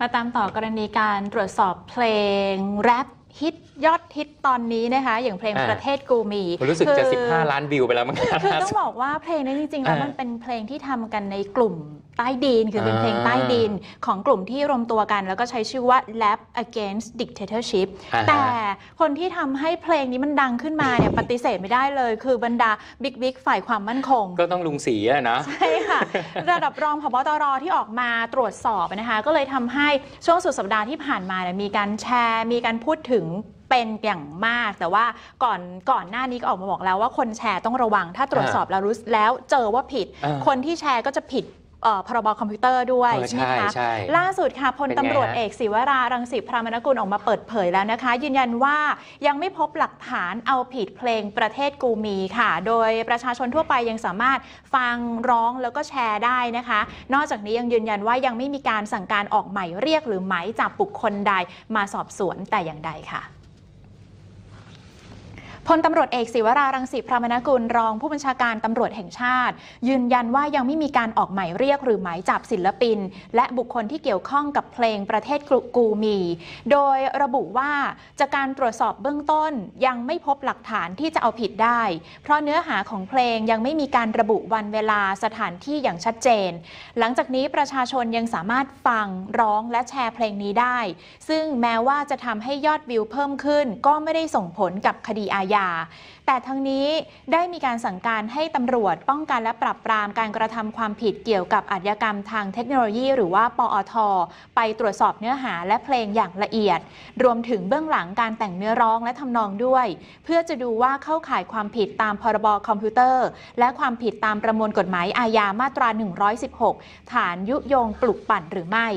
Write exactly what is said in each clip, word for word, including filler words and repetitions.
มาตามต่อกรณีการตรวจสอบเพลงแรปฮิตยอดฮิตตอนนี้นะคะอย่างเพลงประเทศกูมีรู้สึกจะสิบห้าล้านวิวไปแล้วมั้งคือต้องบอกว่าเพลงนี้จริงๆแล้วมันเป็นเพลงที่ทำกันในกลุ่มใต้ดินคือเป็นเพลงใต้ดินของกลุ่มที่รวมตัวกันแล้วก็ใช้ชื่อว่า Lab Against Dictatorship แต่คนที่ทำให้เพลงนี้มันดังขึ้นมาเนี่ยปฏิเสธไม่ได้เลยคือบรรดาบิ๊กบิ๊กฝ่ายความมั่นคงก็ต้องลุงสีอะนะใช่ค่ะระดับรองผบ.ตร.ที่ออกมาตรวจสอบนะคะก็เลยทำให้ช่วงสุดสัปดาห์ที่ผ่านมาเนี่ยมีการแชร์มีการพูดถึงเป็นอย่างมากแต่ว่าก่อนก่อนหน้านี้ก็ออกมาบอกแล้วว่าคนแชร์ต้องระวังถ้าตรวจสอบแล้วรู้แล้วเจอว่าผิดคนที่แชร์ก็จะผิดพรบคอมพิวเตอร์ด้วยใช่ไหมคะล่าสุดค่ะพลตำรวจเอกศิวรารังสิพรามนกุลออกมาเปิดเผยแล้วนะคะยืนยันว่ายังไม่พบหลักฐานเอาผิดเพลงประเทศกูมีค่ะโดยประชาชนทั่วไปยังสามารถฟังร้องแล้วก็แชร์ได้นะคะนอกจากนี้ยังยืนยันว่ายังไม่มีการสั่งการออกหมายเรียกหรือหมายจับบุคคลใดมาสอบสวนแต่อย่างใดค่ะพลตำรวจเอกศิวรารังสิพรามนกุลรองผู้บัญชาการตำรวจแห่งชาติยืนยันว่ายังไม่มีการออกหมายเรียกหรือหมายจับศิลปินและบุคคลที่เกี่ยวข้องกับเพลงประเทศกูมีโดยระบุว่าจากการตรวจสอบเบื้องต้นยังไม่พบหลักฐานที่จะเอาผิดได้เพราะเนื้อหาของเพลงยังไม่มีการระบุวันเวลาสถานที่อย่างชัดเจนหลังจากนี้ประชาชนยังสามารถฟังร้องและแชร์เพลงนี้ได้ซึ่งแม้ว่าจะทำให้ยอดวิวเพิ่มขึ้นก็ไม่ได้ส่งผลกับคดีอาญาแต่ทั้งนี้ได้มีการสั่งการให้ตำรวจป้องกันและปราบปรามการกระทำความผิดเกี่ยวกับอาชญากรรมทางเทคโนโลยีหรือว่าปอท.ไปตรวจสอบเนื้อหาและเพลงอย่างละเอียดรวมถึงเบื้องหลังการแต่งเนื้อร้องและทำนองด้วยเพื่อจะดูว่าเข้าข่ายความผิดตามพรบคอมพิวเตอร์และความผิดตามประมวลกฎหมายอาญามาตราหนึ่งร้อยสิบหกฐานยุยงปลุกปั่นหรือไม่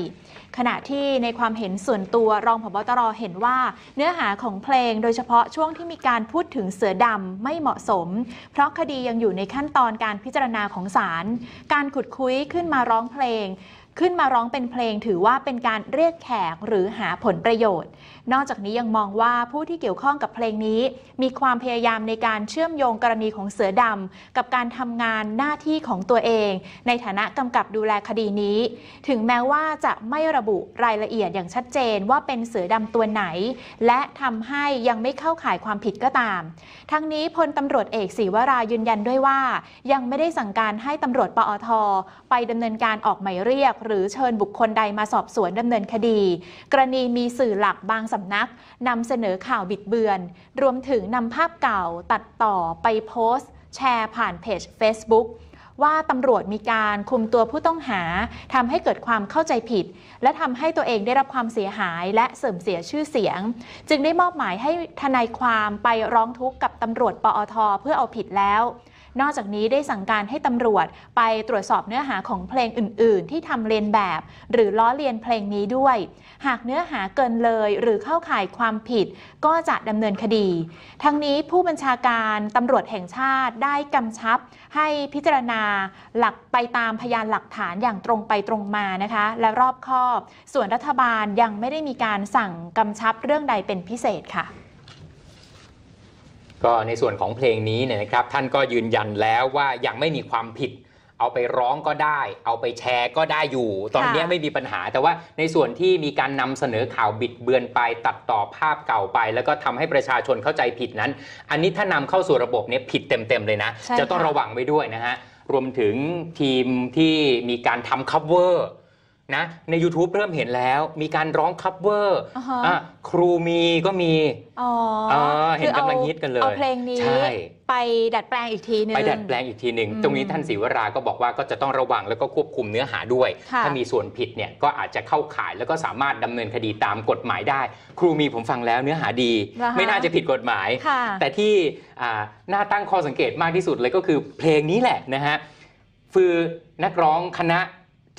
ขณะที่ในความเห็นส่วนตัวรองผบ.ตร.เห็นว่าเนื้อหาของเพลงโดยเฉพาะช่วงที่มีการพูดถึงเสือดำไม่เหมาะสมเพราะคดียังอยู่ในขั้นตอนการพิจารณาของศาลการขุดคุ้ยขึ้นมาร้องเพลงขึ้นมาร้องเป็นเพลงถือว่าเป็นการเรียกแขกหรือหาผลประโยชน์นอกจากนี้ยังมองว่าผู้ที่เกี่ยวข้องกับเพลงนี้มีความพยายามในการเชื่อมโยงกรณีของเสือดำกับการทำงานหน้าที่ของตัวเองในฐานะกำกับดูแลคดีนี้ถึงแม้ว่าจะไม่ระบุรายละเอียดอย่างชัดเจนว่าเป็นเสือดำตัวไหนและทำให้ยังไม่เข้าข่ายความผิดก็ตามทั้งนี้พลตำรวจเอกศิวรายืนยันด้วยว่ายังไม่ได้สั่งการให้ตำรวจปอท.ไปดำเนินการออกหมายเรียกหรือเชิญบุคคลใดมาสอบสวนดำเนินคดีกรณีมีสื่อหลักบางสำนักนำเสนอข่าวบิดเบือนรวมถึงนำภาพเก่าตัดต่อไปโพสต์แชร์ผ่านเพจ Facebook ว่าตำรวจมีการคุมตัวผู้ต้องหาทำให้เกิดความเข้าใจผิดและทำให้ตัวเองได้รับความเสียหายและเสื่อมเสียชื่อเสียงจึงได้มอบหมายให้ทนายความไปร้องทุกข์กับตำรวจปอท.เพื่อเอาผิดแล้วนอกจากนี้ได้สั่งการให้ตำรวจไปตรวจสอบเนื้อหาของเพลงอื่นๆที่ทำเลียนแบบหรือล้อเลียนเพลงนี้ด้วยหากเนื้อหาเกินเลยหรือเข้าข่ายความผิดก็จะดำเนินคดีทั้งนี้ผู้บัญชาการตำรวจแห่งชาติได้กำชับให้พิจารณาหลักไปตามพยานหลักฐานอย่างตรงไปตรงมานะคะและรอบคอบส่วนรัฐบาลยังไม่ได้มีการสั่งกำชับเรื่องใดเป็นพิเศษค่ะก็ในส่วนของเพลงนี้เนี่ยนะครับท่านก็ยืนยันแล้วว่ายังไม่มีความผิดเอาไปร้องก็ได้เอาไปแชร์ก็ได้อยู่ตอนนี้ไม่มีปัญหาแต่ว่าในส่วนที่มีการนำเสนอข่าวบิดเบือนไปตัดต่อภาพเก่าไปแล้วก็ทำให้ประชาชนเข้าใจผิดนั้นอันนี้ถ้านำเข้าสู่ระบบเนี่ยผิดเต็มๆเลยนะจะต้องระวังไว้ด้วยนะฮะรวมถึงทีมที่มีการทำคัฟเวอร์นะใน YouTube เริ่มเห็นแล้วมีการร้องคัฟเวอร์ครูมีก็มีเห็นกำลังฮิตกันเลยเอาเพลงนี้ไปดัดแปลงอีกทีนึงไปดัดแปลงอีกทีนึงตรงนี้ท่านศิวราก็บอกว่าก็จะต้องระวังแล้วก็ควบคุมเนื้อหาด้วยถ้ามีส่วนผิดเนี่ยก็อาจจะเข้าข่ายแล้วก็สามารถดำเนินคดีตามกฎหมายได้ครูมีผมฟังแล้วเนื้อหาดีไม่น่าจะผิดกฎหมายแต่ที่น่าตั้งข้อสังเกตมากที่สุดเลยก็คือเพลงนี้แหละนะฮะคือนักร้องคณะ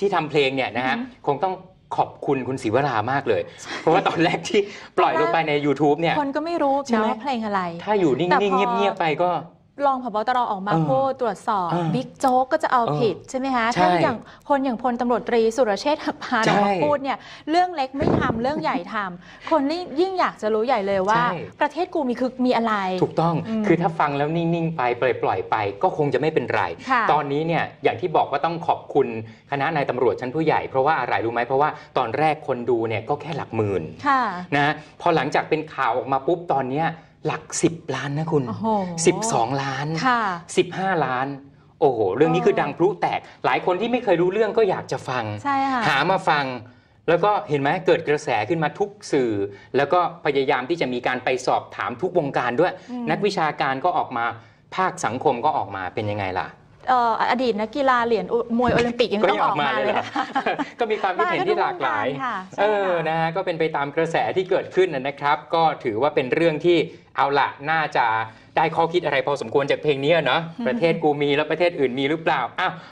ที่ทำเพลงเนี่ยนะฮะคงต้องขอบคุณคุณศิวรามากเลยเพราะว่าตอนแรกที่ปล่อยลงไปใน YouTube เนี่ยคนก็ไม่รู้นะว่าเพลงอะไรถ้าอยู่นิ่งๆเงียบๆไปก็ รองผบ.ตร.ออกมาโค่ตรวจสอบบิ๊กโจ๊กก็จะเอาผิดใช่ไหมคะถ้าอย่างคนอย่างพลตำรวจตรีสุรเชษฐ์หักพานออกมาพูดเนี่ยเรื่องเล็กไม่ทำเรื่องใหญ่ทำคนนี่ยิ่งอยากจะรู้ใหญ่เลยว่าประเทศกูมีคือมีอะไรถูกต้องคือถ้าฟังแล้วนิ่งๆไปปล่อยๆไปก็คงจะไม่เป็นไรตอนนี้เนี่ยอย่างที่บอกว่าต้องขอบคุณคณะนายตำรวจชั้นผู้ใหญ่เพราะว่าอะไรรู้ไหมเพราะว่าตอนแรกคนดูเนี่ยก็แค่หลักหมื่นนะพอหลังจากเป็นข่าวออกมาปุ๊บตอนเนี้ยหลักสิบล้านนะคุณ สิบสอง ล้าน สิบห้า ล้านโอ้โหเรื่องนี้คือดังพลุแตกหลายคนที่ไม่เคยรู้เรื่องก็อยากจะฟังหามาฟังแล้วก็เห็นไหมเกิดกระแสขึ้นมาทุกสื่อแล้วก็พยายามที่จะมีการไปสอบถามทุกวงการด้วยนักวิชาการก็ออกมาภาคสังคมก็ออกมาเป็นยังไงล่ะอดีตนักกีฬาเหรียญมวยโอลิมปิกยังต้องออกมาเลยก็มีความคิดเห็นที่หลากหลายเออนะฮะก็เป็นไปตามกระแสที่เกิดขึ้นนะครับก็ถือว่าเป็นเรื่องที่เอาละน่าจะได้ข้อคิดอะไรพอสมควรจากเพลงนี้เนาะประเทศกูมีแล้วประเทศอื่นมีหรือเปล่าอ้าว